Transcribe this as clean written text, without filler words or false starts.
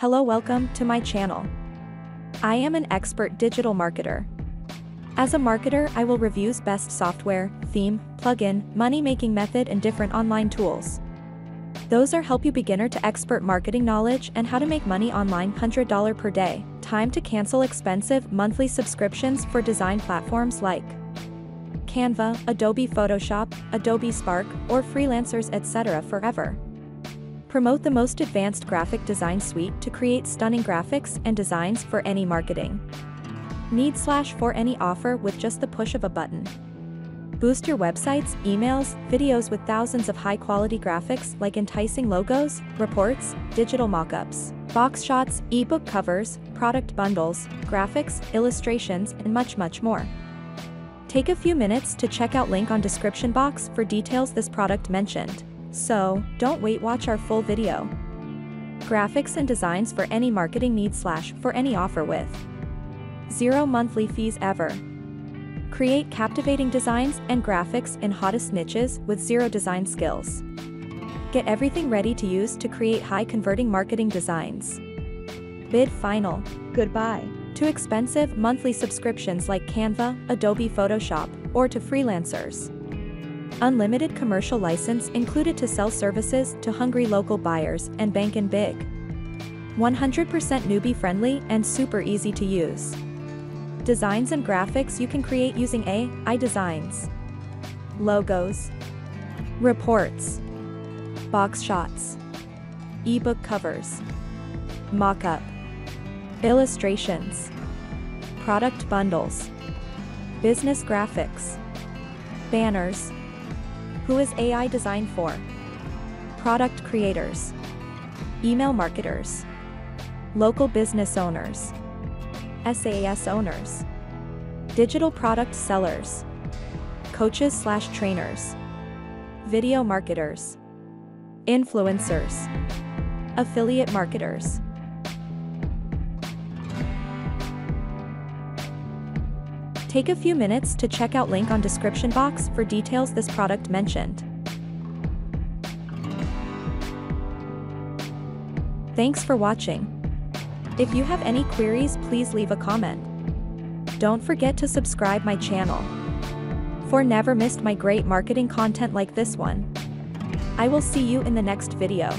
Hello, welcome to my channel. I am an expert digital marketer. As a marketer, I will review best software, theme, plugin, money-making method and different online tools. Those are help you beginner to expert marketing knowledge and how to make money online $100 per day. Time to cancel expensive monthly subscriptions for design platforms like Canva, Adobe Photoshop, Adobe Spark, or freelancers, etc. forever. Promote the most advanced graphic design suite to create stunning graphics and designs for any marketing need for any offer with just the push of a button. Boost your websites, emails, videos with thousands of high-quality graphics like enticing logos, reports, digital mock-ups, box shots, ebook covers, product bundles, graphics, illustrations, and much more. Take a few minutes to check out link on description box for details this product mentioned. So, don't wait, watch our full video. Graphics and designs for any marketing need for any offer with zero monthly fees ever. Create captivating designs and graphics in hottest niches with zero design skills. Get everything ready to use to create high converting marketing designs. Bid final. Goodbye to expensive monthly subscriptions like Canva, Adobe Photoshop, or to freelancers. Unlimited commercial license included to sell services to hungry local buyers and bank in big. 100% newbie friendly and super easy to use. Designs and graphics you can create using Ai Designs. Logos, reports, box shots, ebook covers, mock-up, illustrations, product bundles, business graphics, banners. Who is Ai designed for? Product creators, email marketers, local business owners, SaaS owners, digital product sellers, coaches/trainers, video marketers, influencers, affiliate marketers. Take a few minutes to check out link on description box for details this product mentioned. Thanks for watching. If you have any queries, please leave a comment. Don't forget to subscribe my channel for never missed my great marketing content like this one. I will see you in the next video.